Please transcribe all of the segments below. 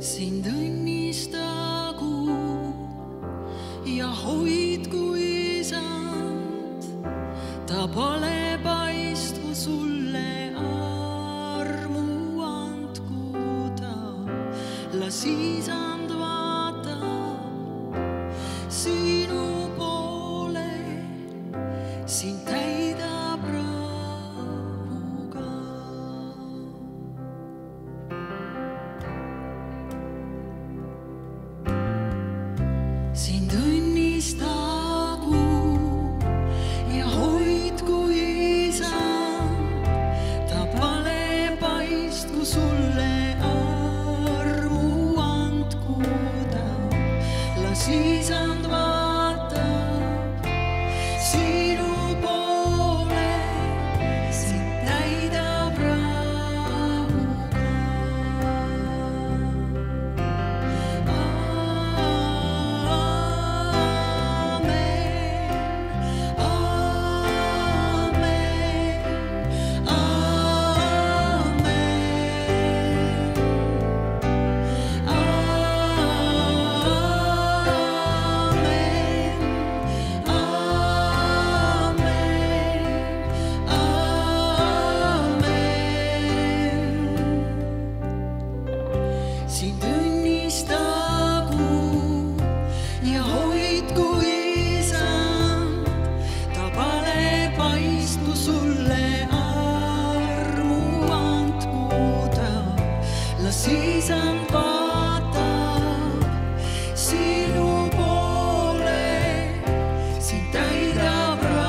sind õnnistagu ja hoidku Isand, ta palepaistu sulle armu andku ta. Las Isand vaatab sinu poole, sind täidab rahuga. Sind õnnistagu ja hoidku Isand, ta palepaistu sulle armu andku ta. Las Isand vaatab sinu poole, sind täidab rahuga. Sind õnnistagu ja hoidku Isand, ta palepaistu sulle armu andku ta. Las Isand vaatab sinu poole, sind täidab rahuga.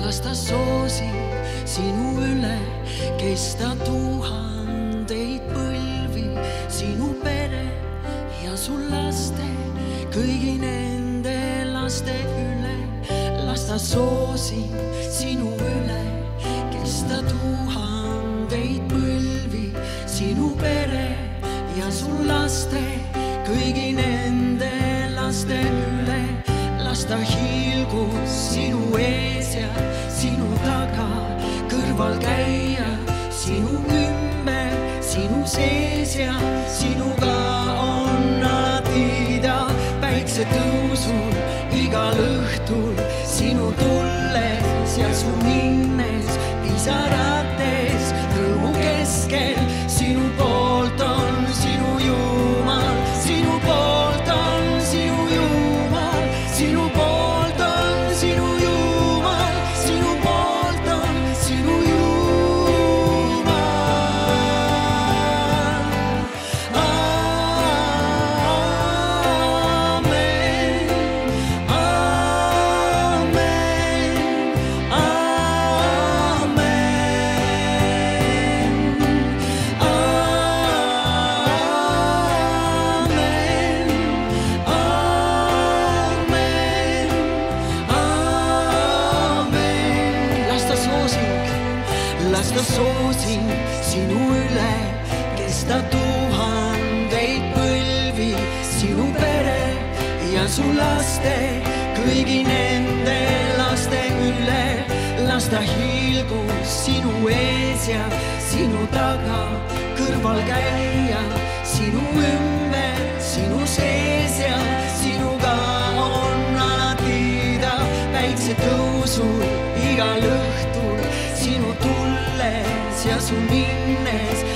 Las ta soosib sinu üle, kesta tuhandeid põlvi, sinu pere ja su laste, kõigi nende laste üle. Las ta soosib sinu üle, kesta tuhandeid põlvi, sinu pere ja su laste, kõigi nende laste üle. Las ta hiilgus sinu ees ja sinu taga, kõrval käia sinu ümber, sinu sees ja sinuga on alati ta. Päikse tõusul igal õhtul, sinu tulles ja su minnes, pisarates rõõmu keskel, sinu poolt on sinu Jumal, sinu poolt on sinu Jumal, sinu poolt on sinu Jumal, sinu poolt on sinu Jumal. Aamen, aamen, aamen, aamen, aamen, aamen. Las ta soosib sinu üle, kesta tuhandeid põlvi, sinu pere ja su laste, kõigi nende laste üle. Las ta hiilgus sinu ees ja sinu taga, kõrval käia sinu ümber, sinu sees ja sinuga on alati ta. su minnes.